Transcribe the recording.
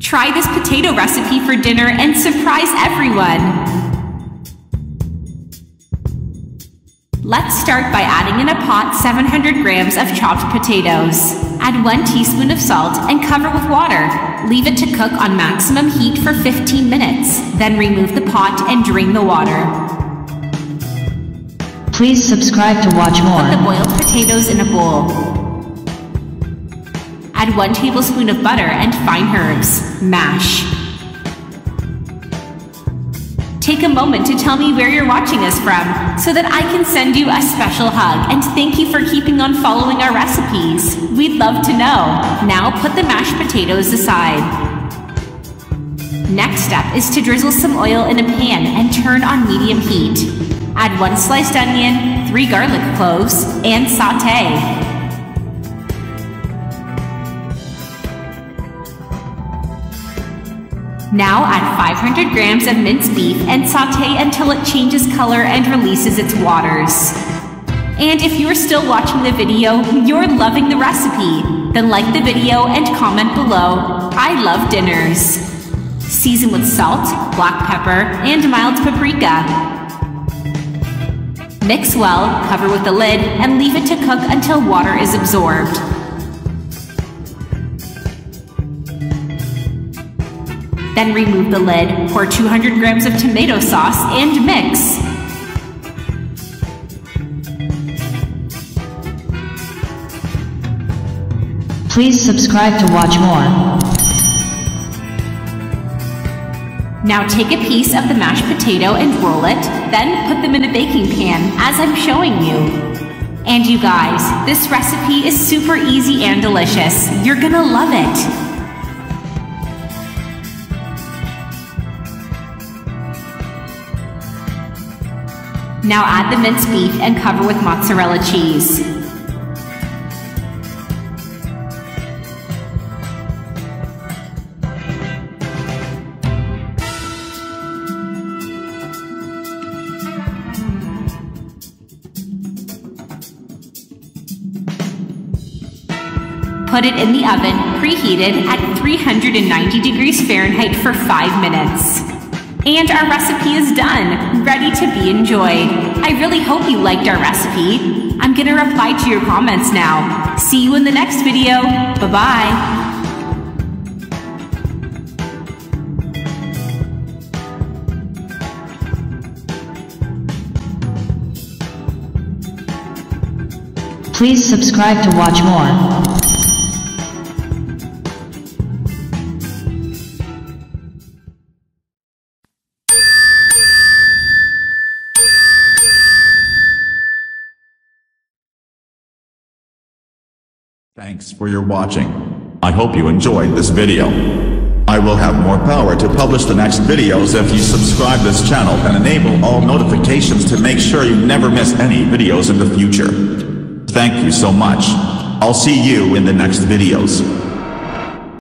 Try this potato recipe for dinner and surprise everyone! Let's start by adding in a pot 700 grams of chopped potatoes. Add 1 teaspoon of salt and cover with water. Leave it to cook on maximum heat for 15 minutes. Then remove the pot and drain the water. Please subscribe to watch more. Put the boiled potatoes in a bowl. Add 1 tablespoon of butter and fine herbs. Mash. Take a moment to tell me where you're watching us from so that I can send you a special hug and thank you for keeping on following our recipes. We'd love to know. Now put the mashed potatoes aside. Next step is to drizzle some oil in a pan and turn on medium heat. Add 1 sliced onion, 3 garlic cloves, and sauté. Now add 500 grams of minced beef and sauté until it changes color and releases its waters. And if you're still watching the video, you're loving the recipe! Then like the video and comment below, I love dinners! Season with salt, black pepper, and mild paprika. Mix well, cover with a lid, and leave it to cook until water is absorbed. Then remove the lid, pour 200 grams of tomato sauce, and mix. Please subscribe to watch more. Now take a piece of the mashed potato and roll it, then put them in a baking pan, as I'm showing you. And you guys, this recipe is super easy and delicious. You're gonna love it! Now add the minced beef and cover with mozzarella cheese. Put it in the oven, preheated at 390 degrees Fahrenheit for 5 minutes. And our recipe is done, ready to be enjoyed. I really hope you liked our recipe. I'm gonna reply to your comments now. See you in the next video. Bye-bye. Please subscribe to watch more. Thanks for your watching. I hope you enjoyed this video. I will have more power to publish the next videos if you subscribe this channel and enable all notifications to make sure you never miss any videos in the future. Thank you so much. I'll see you in the next videos.